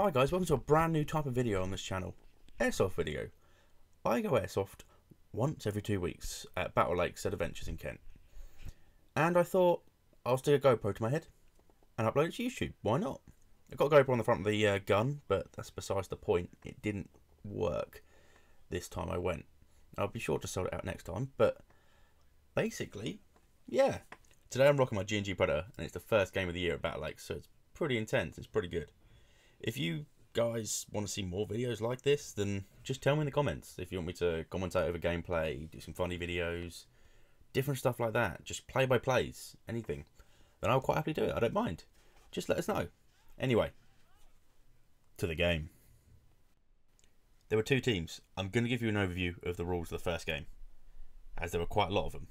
Hi guys, welcome to a brand new type of video on this channel, airsoft video. I go airsoft once every 2 weeks at Battle Lakes at Adventures in Kent. And I thought I'll stick a GoPro to my head and upload it to YouTube, why not? I got a GoPro on the front of the gun, but that's besides the point. It didn't work this time I went. I'll be sure to sort it out next time, but basically, yeah. Today I'm rocking my GNG Predator and it's the first game of the year at Battle Lakes, so it's pretty intense, it's pretty good. If you guys want to see more videos like this, then just tell me in the comments. If you want me to commentate over gameplay, do some funny videos, different stuff like that, just play-by-plays, anything, then I'll quite happily do it. I don't mind. Just let us know. Anyway, to the game. There were two teams. I'm going to give you an overview of the rules of the first game, as there were quite a lot of them.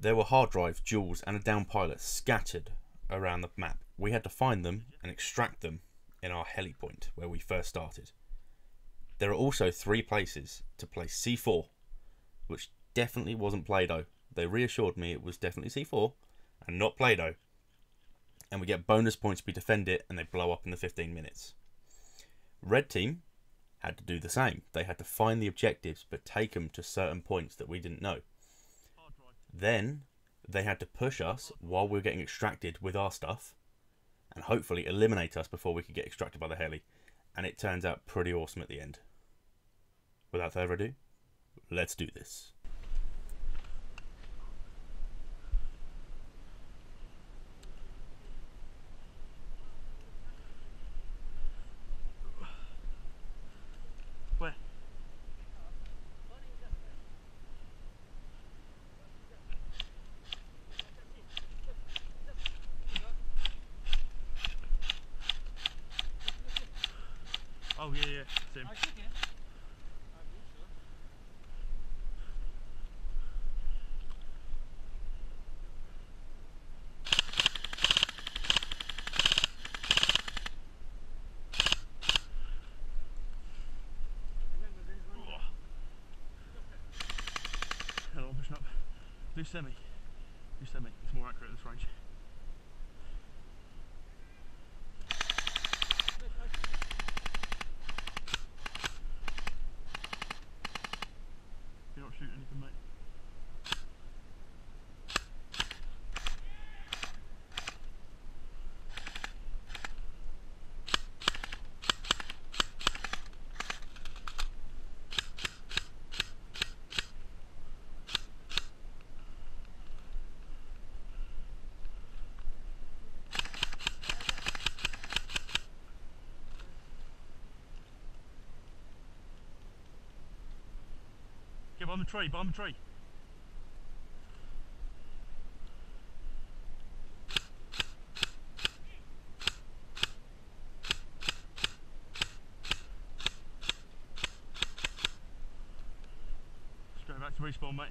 There were hard drive, jewels, and a down pilot scattered around the map. We had to find them and extract them in our heli point where we first started. There are also three places to place C4, which definitely wasn't Play-Doh. They reassured me it was definitely C4 and not Play-Doh. And we get bonus points if we defend it and they blow up in the 15 minutes. Red team had to do the same. They had to find the objectives but take them to certain points that we didn't know. Then they had to push us while we were getting extracted with our stuff and hopefully eliminate us before we could get extracted by the heli. And it turns out pretty awesome at the end. Without further ado, let's do this. Where? Oh, yeah, same. Hello, I'm pushing up. Loose semi. It's more accurate at this range. Anything, mate. Yeah, behind the tree. Straight back to respawn, mate.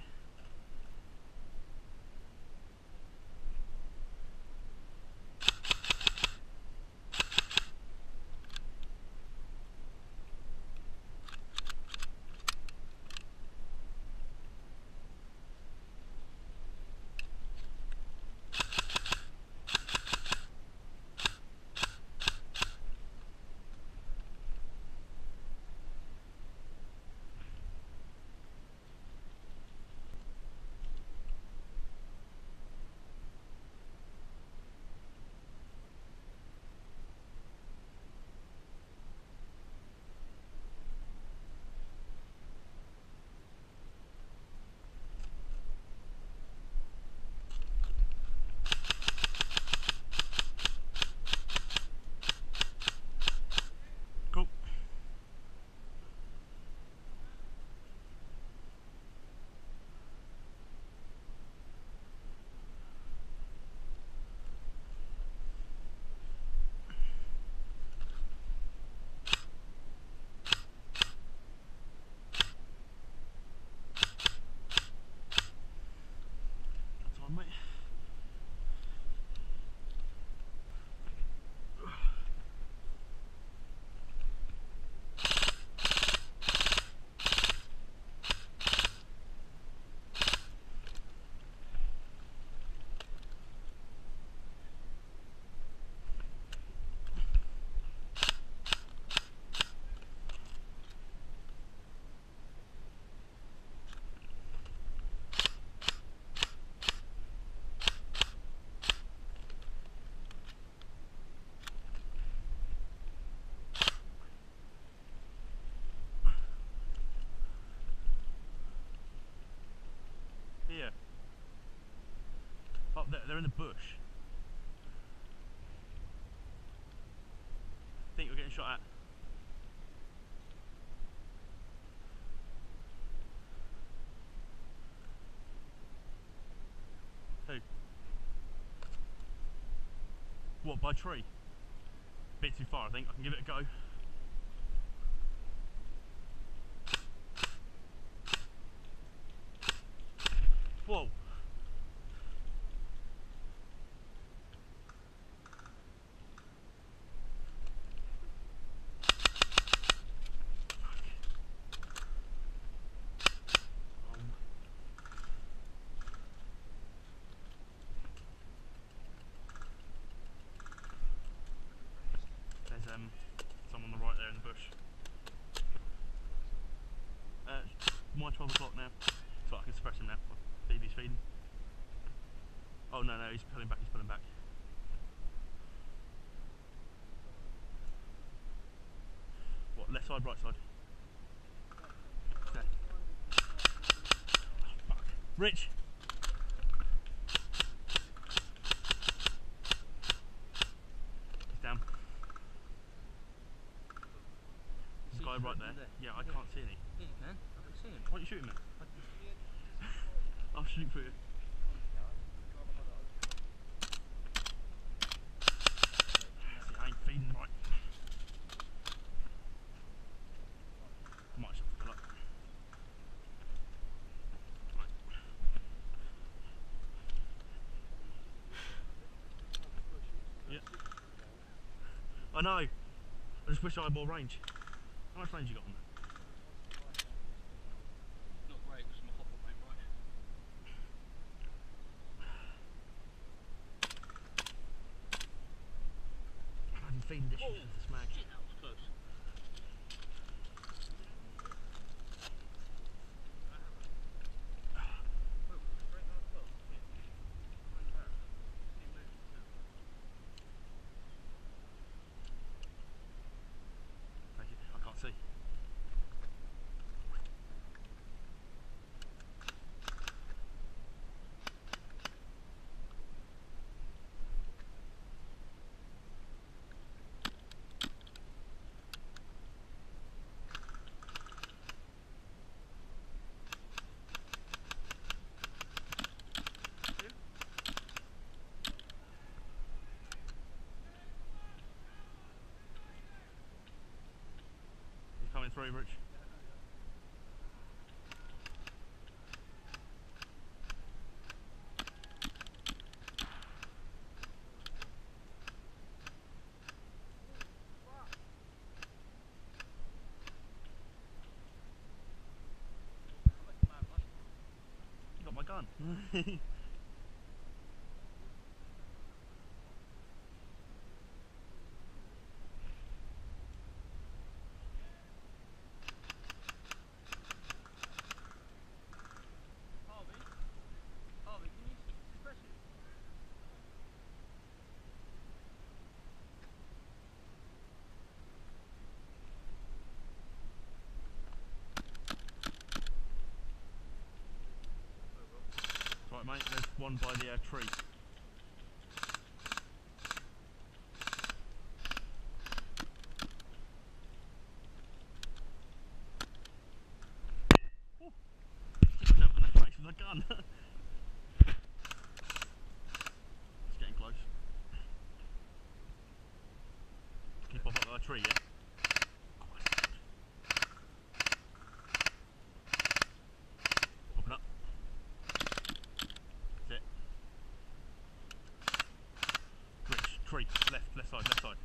bush. I think we're getting shot at. Who? What, by a tree? A bit too far, I think. I can give it a go. Whoa. Someone on the right there in the bush. My 12 o'clock now, so I can suppress him now. He's feeding. Oh no, he's pulling back, What, left side, right side? No. Oh, fuck. Rich! Right there. Yeah, I can't see any. Yeah, you can. I can see him. Why don't you shoot him then? I'll shoot for you. See, I ain't feeding right. I might just have to pull up. Right. Yeah. I know. I just wish I had more range. How much range you got on that? Not great, because my hop up ain't right. I haven't feeding this shit to smag. Shit, that was close. Through, Rich. You got my gun. Mate, there's one by the tree. Oh, just have an attraction with a gun. It's getting close. Can you pop up that tree, yeah? Tree, left side.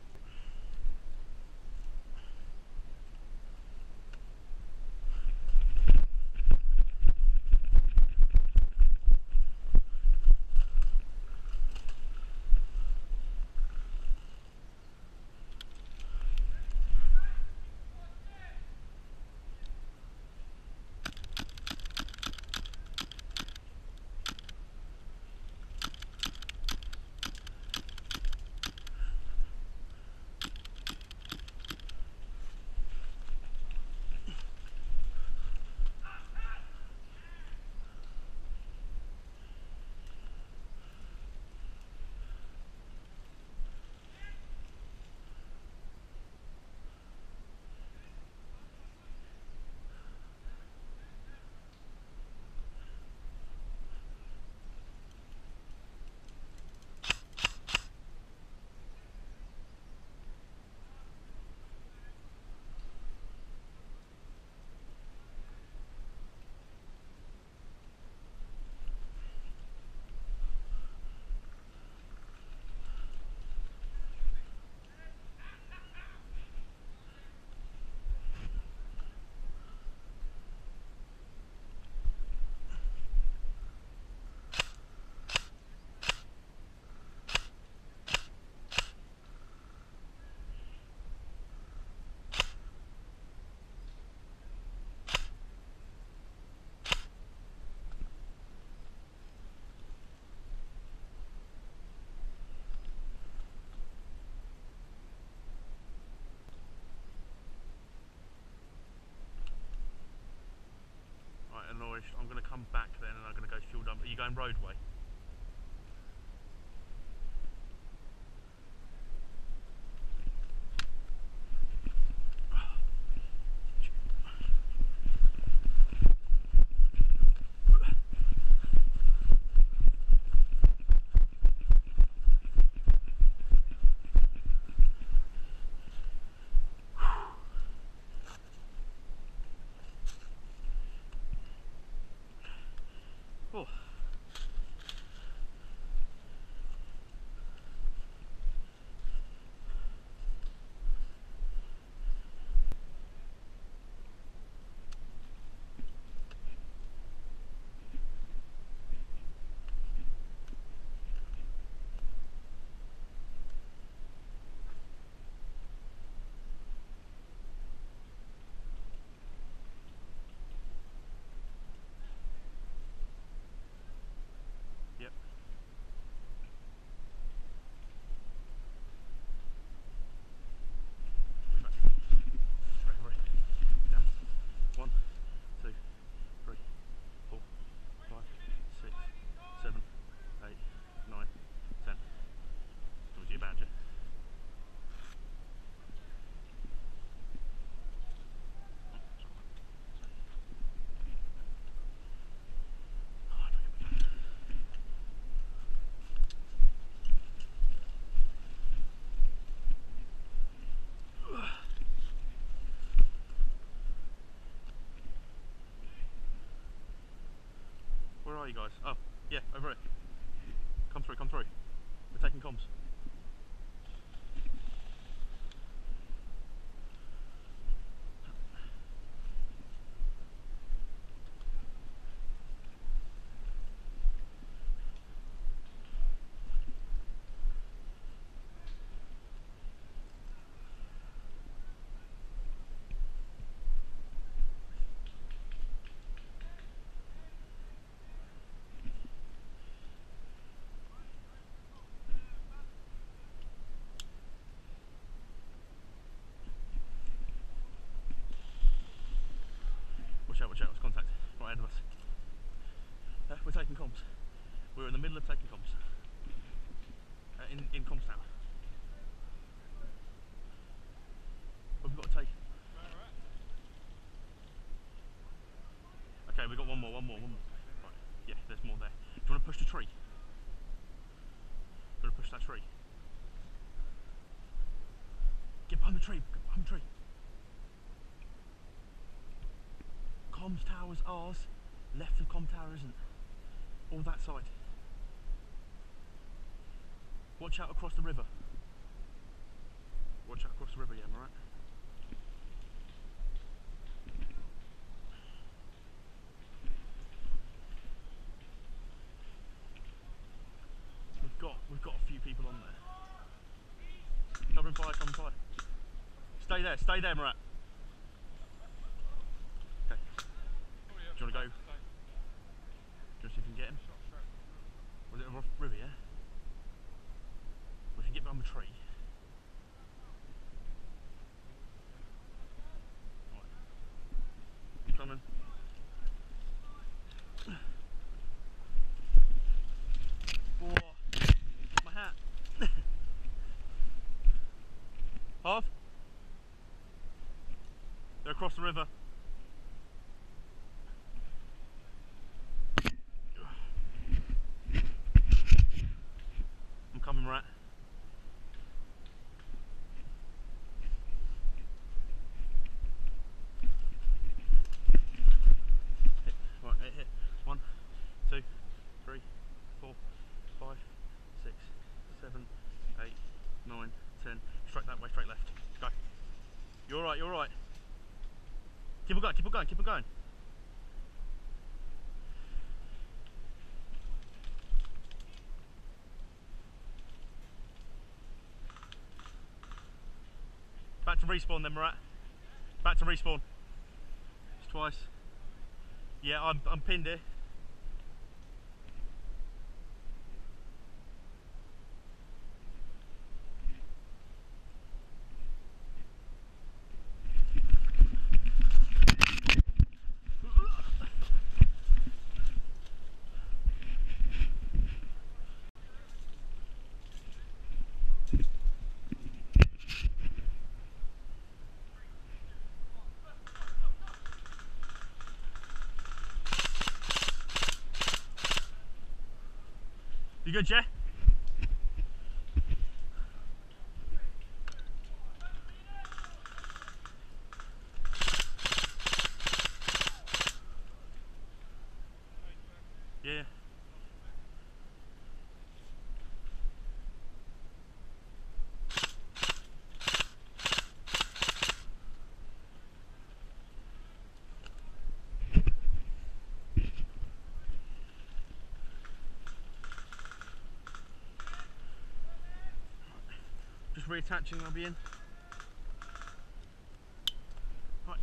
forest. I'm going to come back then and I'm going to go fuel dump. Are you going roadway? You guys, oh yeah, over it. Come through, come through. We're taking comms. Watch out, it's contact right ahead of us. We're taking comms. We're in the middle of taking comms. In comms tower. We've got to take. Okay, we've got one more. Right, yeah, there's more there. Do you want to push the tree? Do you want to push that tree? Get behind the tree, get behind the tree. Comms tower's ours, left of comm tower isn't. All that side. Watch out across the river. Watch out across the river, yeah, am I right? We've got a few people on there. Covering fire. Stay there, Murat. Do you want to go? Do you want to see if you can get him? Was it a rough river, yeah? We can get behind the tree. Right. Coming. Whoa. My hat. Half? They're across the river. You're right. Keep on going. Back to respawn then, Murat. Back to respawn. It's twice. Yeah, I'm pinned here. You good, Jay? Yeah. Just reattaching, I'll be in. Right.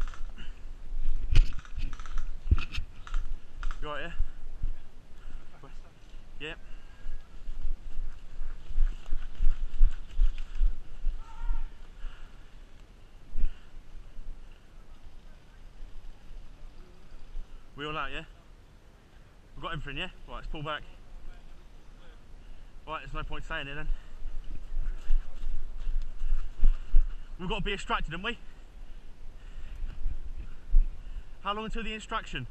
You all right, yeah? Yep. We all out, yeah? We've got everything, yeah? Right, let's pull back. Right, there's no point staying here then. We've got to be extracted, haven't we? How long until the extraction?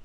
Oh,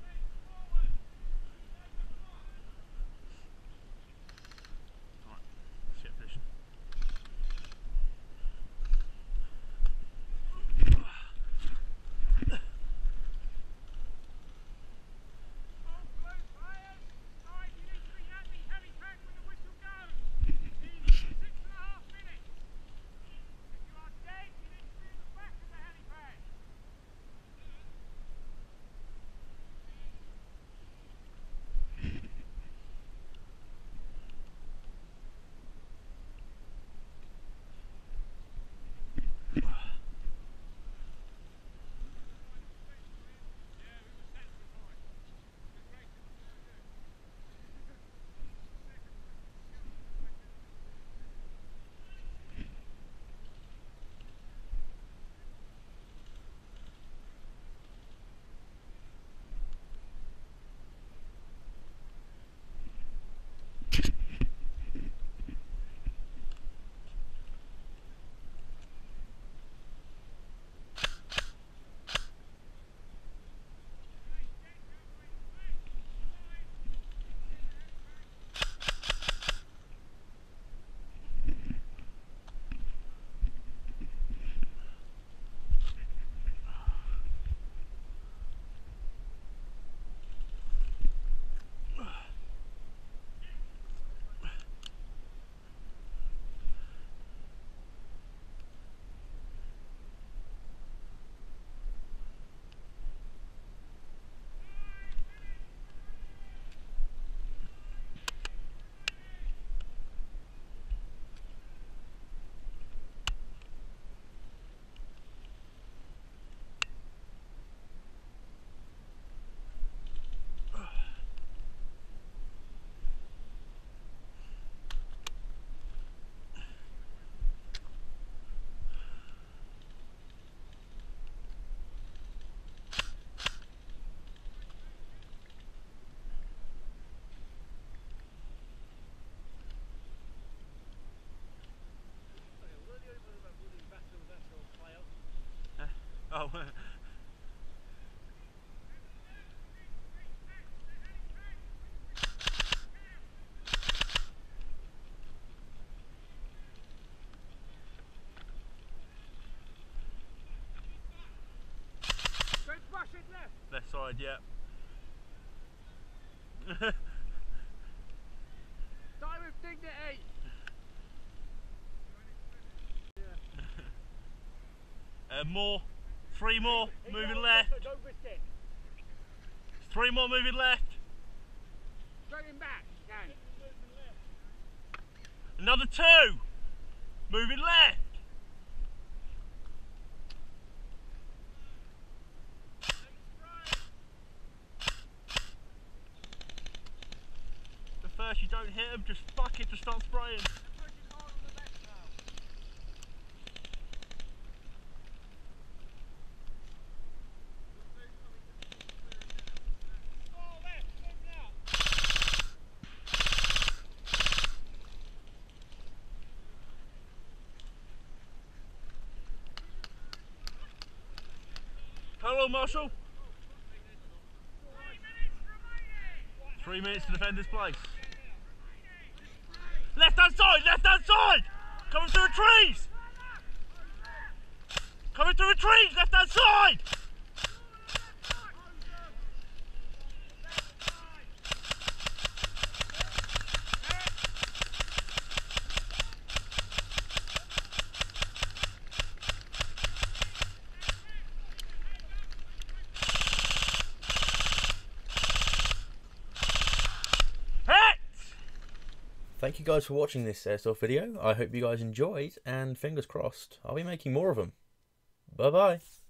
don't rush it left. Left side, yeah. Die with dignity. More. Three more, moving left. Three more, moving left. Going back, Dan. Another two, moving left. The first you don't hit them, just fuck it, just start spraying. Hello, Marshall. 3 minutes to defend this place. Left hand side, coming through the trees. Coming through the trees, left hand side. Thank you guys for watching this airsoft video. I hope you guys enjoyed, and fingers crossed, I'll be making more of them. Bye bye.